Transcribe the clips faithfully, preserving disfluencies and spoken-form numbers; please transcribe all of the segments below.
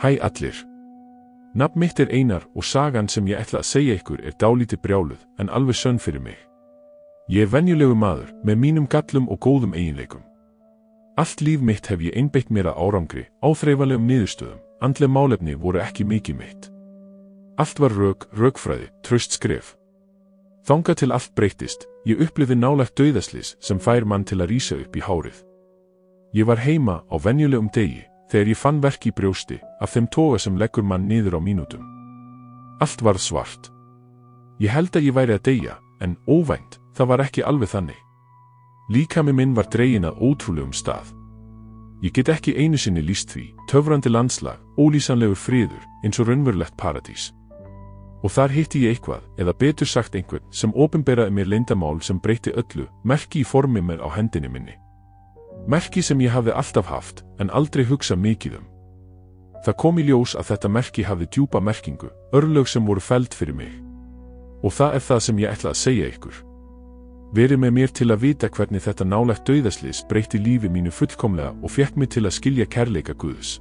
Hæ allir. Nafn mitt er Einar og sagan sem ég ætla að segja ykkur er dálítið brjáluð en alveg sönn fyrir mig. Ég er venjulegu maður með mínum gallum og góðum eiginleikum. Allt líf mitt hef ég einbeitt mér að árangri, áþreifalegum niðurstöðum, andleg málefni voru ekki mikið mitt. Allt var rök, rökfræði, traust skref. Þanga til allt breytist, ég upplifði nálægt dauðaslys sem fær mann til að rísa upp í hárið. Ég var heima á venjulegum degi, þegar ég fann verk í brjósti, af þeim toga sem leggur mann niður á mínútum. Allt varð svart. Ég held að ég væri að deyja, en óvænt, það var ekki alveg þannig. Líkami minn var dreginn að ótrúlegum stað. Ég get ekki einu sinni lýst því, töfrandi landslag, ólýsanlegur friður, eins og raunverulegt paradís. Og þar hitti ég eitthvað, eða betur sagt einhvern, sem opinberaði mér leyndarmál sem breyti öllu, merki í formi mér á hendinni minni. Merki sem ég hafði alltaf haft, en aldrei hugsað mikið um. Það kom í ljós að þetta merki hafði djúpa merkingu, örlög sem voru felld fyrir mig. Og það er það sem ég ætla að segja ykkur. Verið með mér til að vita hvernig þetta nálægt dauðaslys breyti lífi mínu fullkomlega og fékk mig til að skilja kærleika Guðs.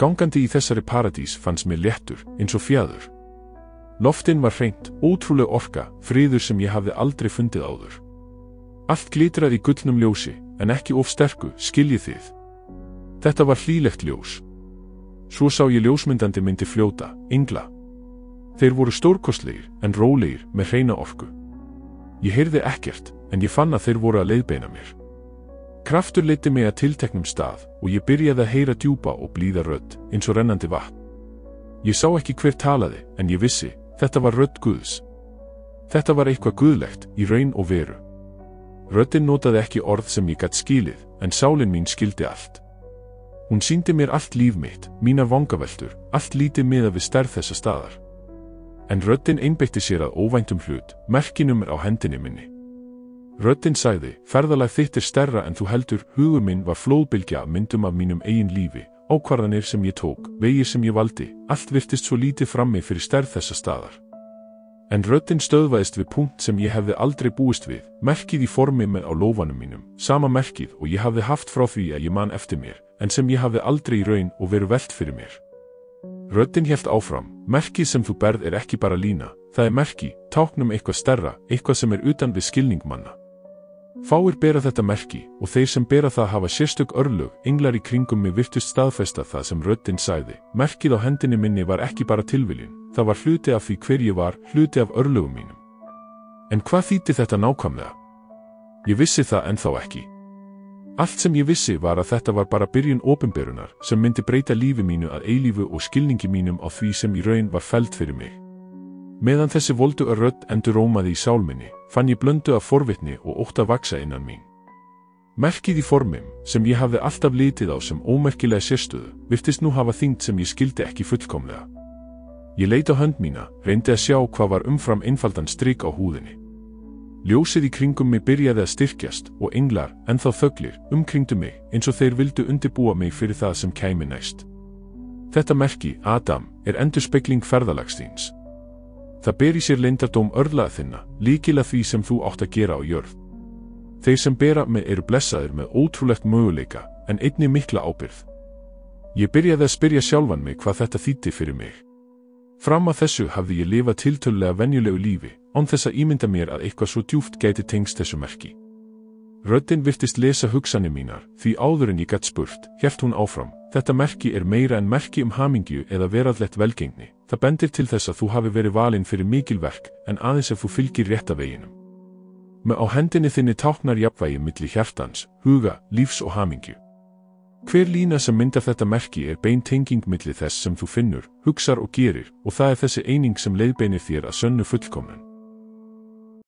Gangandi í þessari paradís fannst mér léttur, eins og fjaður. Loftin var hreint, ótrúleg orka, friður sem ég hafði aldrei fundið áður. Allt glitraði í gullnum ljósi, en ekki of sterku, skiljið þið. Þetta var hlýlegt ljós. Svo sá ég ljósmyndandi myndi fljóta, engla. Þeir voru stórkostlegir, en rólegir, með hreina orku. Ég heyrði ekkert, en ég fann að þeir voru að leiðbeina mér. Kraftur leiddi mig að tilteknum stað, og ég byrjaði að heyra djúpa og blíða rödd, eins og rennandi vatn. Ég sá ekki hver talaði, en ég vissi, þetta var rödd Guðs. Þetta var eitthvað guðlegt, í raun og veru. Röddin notaði ekki orð sem ég gat skilið, en sálin mín skildi allt. Hún sýndi mér allt líf mitt, mínar vangaveltur, allt lítið miðað við stærð þessa staðar. En röddin einbeitti sér að óvæntum hlut, merkinum er á hendinni minni. Röddin sagði, ferðalag þitt er stærra en þú heldur, hugur minn var flóðbylgja af myndum af mínum eigin lífi, ákvarðanir sem ég tók, vegir sem ég valdi, allt virtist svo lítið frammi fyrir stærð þessa staðar. En röddin stöðvaðist við punkt sem ég hefði aldrei búist við, merkið í formi með á lófanum mínum, sama merkið og ég hafði haft frá því að ég man eftir mér, en sem ég hafði aldrei í raun og veru velt fyrir mér. Röddin hélt áfram, merkið sem þú berð er ekki bara lína, það er merki, táknum eitthvað stærra, eitthvað sem er utan við skilning manna. Fáir bera þetta merki, og þeir sem bera það hafa sérstök örlög, englar í kringum mig virtust staðfesta það sem röddin sagði, merkið á hendinni minni var ekki bara tilviljun. Það var hluti af því hver ég var, hluti af örlögum mínum. En hvað þýddi þetta nákvæmlega? Ég vissi það ennþá ekki. Allt sem ég vissi var að þetta var bara byrjun opinberunar sem myndi breyta lífi mínu að eilífu og skilningi mínum á því sem í raun var felld fyrir mig. Meðan þessi voldu að rödd endur rómaði í sálminni, fann ég blöndu af forvitni og ótt að vaxa innan mín. Merkið í formum, sem ég hafði alltaf litið á sem ómerkilega sérstöðu, virtist nú hafa þyngd sem ég skildi ekki fullkomlega. Ég leit á hönd mína, reyndi að sjá hvað var umfram einfaldan strik á húðinni. Ljósið í kringum mig byrjaði að styrkjast og englar, ennþá þöglir, umkringdu mig eins og þeir vildu undirbúa mig fyrir það sem kæmi næst. Þetta merki, Adam, er endurspegling ferðalags þíns. Það ber í sér leyndardóm örlaga þinna, líkilega því sem þú átt að gera á jörð. Þeir sem bera mig eru blessaðir með ótrúlegt möguleika, en einnig mikla ábyrgð. Ég byrjaði að spyrja sjálfan mig hvað þetta þýddi fyrir mig. Fram að þessu hafði ég lifað tiltölulega venjulegu lífi, án þess að ímynda mér að eitthvað svo djúpt gæti tengst þessu merki. Röddin virtist lesa hugsanir mínar, því áður en ég gat spurt, hélt hún áfram, þetta merki er meira en merki um hamingju eða veraldlegt velgengni, það bendir til þess að þú hafi verið valinn fyrir mikil verk, en aðeins ef þú fylgir rétta veginum. Með á hendinni þinni táknar jafnvægi milli hjartans, huga, lífs og hamingju. Hver lína sem myndar þetta merki er bein tenging milli þess sem þú finnur, hugsar og gerir, og það er þessi eining sem leiðbeinir þér að sönnu fullkomnun.